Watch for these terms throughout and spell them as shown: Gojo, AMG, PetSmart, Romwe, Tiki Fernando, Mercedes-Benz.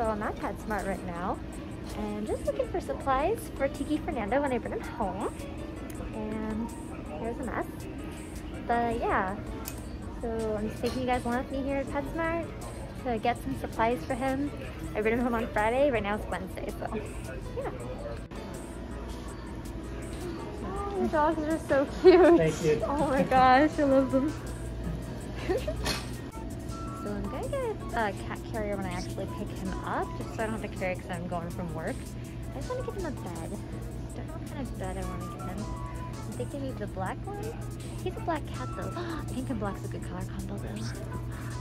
so I'm at PetSmart right now. And I'm just looking for supplies for Tiki Fernando when I bring him home. And here's a mess. But yeah, so I'm just taking you guys along with me here at PetSmart to get some supplies for him. I bring him home on Friday. Right now it's Wednesday, so yeah. Oh, your dogs are so cute. Thank you. Oh my gosh, I love them. So I'm going to get a cat carrier when I actually pick him up, just so I don't have to carry because I'm going from work. I just want to give him a bed. I don't know what kind of bed I want to give him. I'm thinking maybe the black one. He's a black cat though. Pink and black's a good color combo though.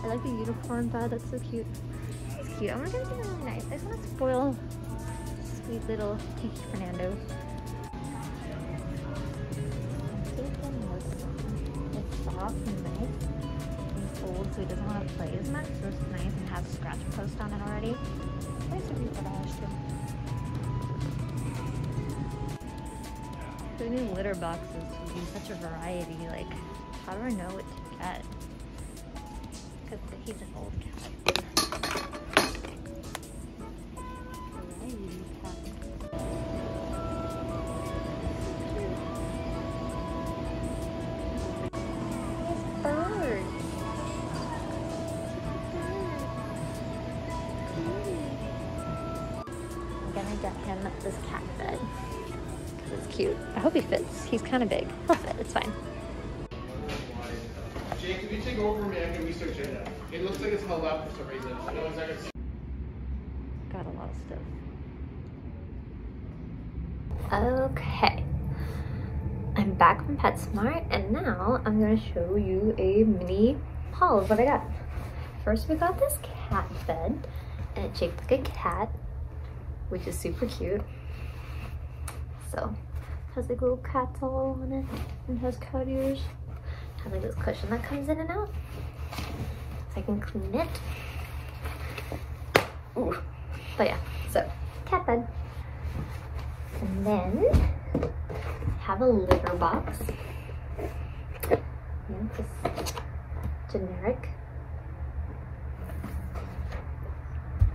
I like the unicorn bed. That's so cute. It's cute. I want to give him something really nice. I just want to spoil sweet little Tiki Fernando. It's soft and nice. Old, so he doesn't want to play as much, so it's nice and have scratch post on it already. It's nice to be polished too. So we need litter boxes, we need such a variety. Like, how do I know what to get? Because he's an old cat. Get him this cat bed because it's cute. I hope he fits. He's kind of big. He'll fit. It's fine. Jake, can you take over me? I can research it. It looks like it's held up for some reason. No one's ever seen. Got a lot of stuff. Okay, I'm back from PetSmart, and now I'm gonna show you a mini haul of what I got. First, we got this cat bed, and it shaped like a cat, which is super cute. So it has like little cats all on it, and has cat ears. It has like this cushion that comes in and out, so I can clean it. Ooh. But yeah, so cat bed. And then have a litter box. And just generic.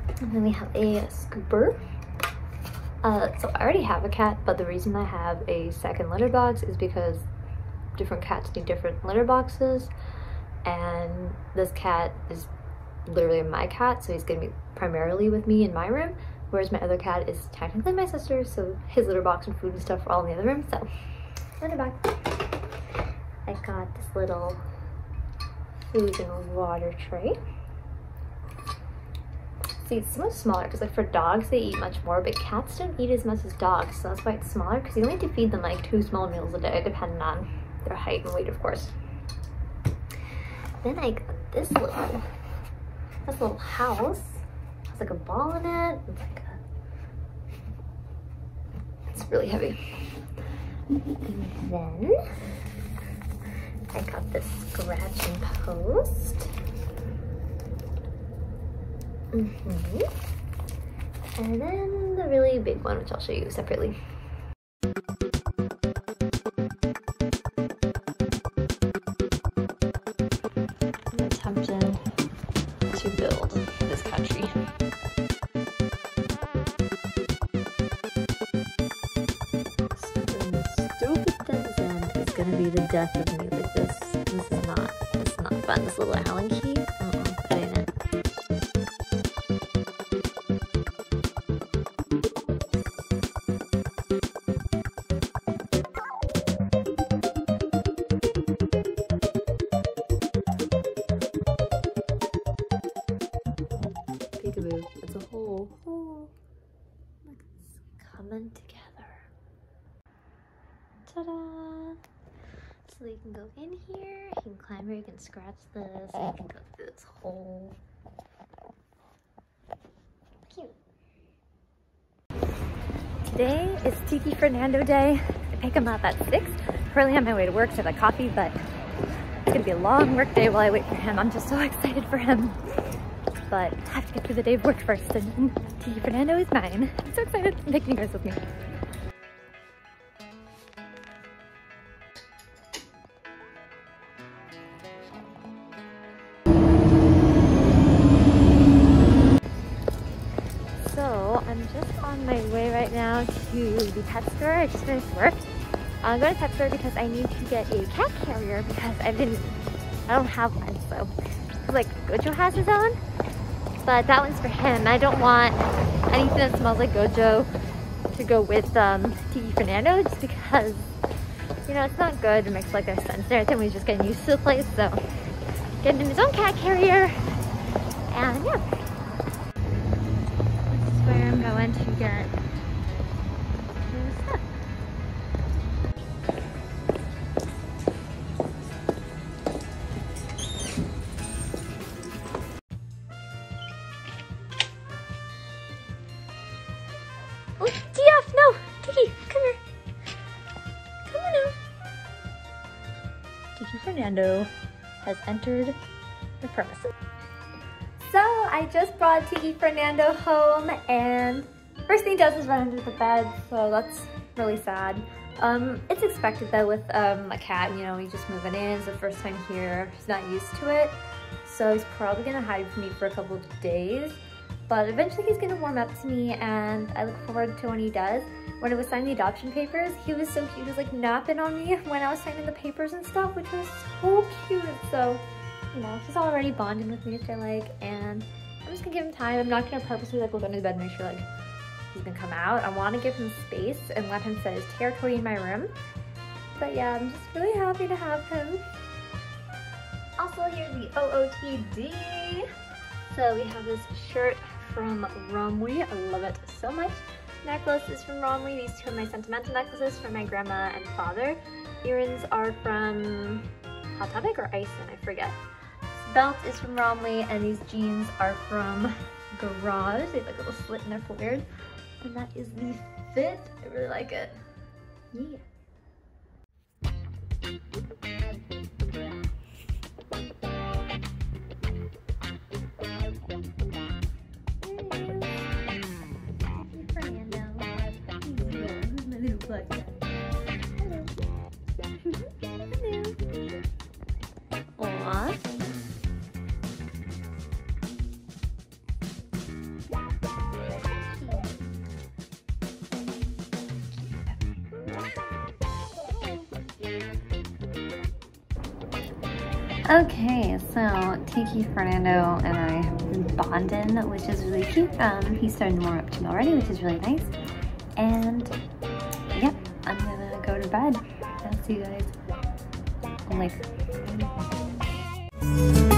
And then we have a scooper. So I already have a cat, but the reason I have a second litter box is because different cats need different litter boxes, and this cat is literally my cat, so he's going to be primarily with me in my room, whereas my other cat is technically my sister, so his litter box and food and stuff are all in the other room. So litter box. I got this little food and water tray. See, it's much smaller because like for dogs they eat much more, but cats don't eat as much as dogs, so that's why it's smaller, because you only have to feed them like 2 small meals a day, depending on their height and weight, of course. Then I got this little house. It has like a ball in it. It's like it's really heavy. And then I got this scratching post. And then the really big one, which I'll show you separately. I'm attempting to build this country. Stupid things in is gonna be the death of me with this. This is not fun. This little Allen key. It's a hole. Oh, look, it's coming together. Ta-da! So you can go in here, you can climb here, you can scratch this, you can go through this hole. Cute. Today is Tiki Fernando Day. I pick him up at 6. I'm currently on my way to work to have a coffee, but it's gonna be a long work day while I wait for him. I'm just so excited for him. But I have to get through the day of work first, and then Tiki Fernando is mine. I'm so excited. I'm taking you guys with me. I'm just on my way right now to the pet store. I just finished work. I'm going to pet store because I need to get a cat carrier because I don't have one. So, like, Gojo has his own, but that one's for him. I don't want anything that smells like Gojo to go with Tiki Fernando just because, you know, it's not good to mix like their scents and everything. We're just getting used to the place, so getting him his own cat carrier, and yeah. This is where I'm going to get new stuff. Oh, Tiaf, no! Tiki, come here. Come on now. Tiki Fernando has entered the premises. So I just brought Tiki Fernando home, and first thing he does is run under the bed, so that's really sad. It's expected though with a cat, you know, he's just moving in. It's the first time here, he's not used to it. So he's probably gonna hide from me for a couple of days. But eventually he's gonna warm up to me, and I look forward to when he does. When I was signing the adoption papers, he was so cute. He was like napping on me when I was signing the papers and stuff, which was so cute. So, you know, he's already bonding with me, which I like, and I'm just gonna give him time. I'm not gonna purposely like look under the bed and make sure like he's gonna come out. I wanna give him space and let him set his territory in my room. But yeah, I'm just really happy to have him. Also, here's the OOTD. So we have this shirt from Romwe. I love it so much. Necklace is from Romwe. These two are my sentimental necklaces from my grandma and father. Earrings are from Hot Topic or Iceland, I forget. This belt is from Romwe, and these jeans are from Garage. They have like a little slit in their forehead. And that is the fit. I really like it. Yeah. Okay, so Tiki Fernando and I have been bonding, which is really cute. He's starting to warm up to me already, which is really nice. And yep, I'm gonna go to bed. I'll see you guys later.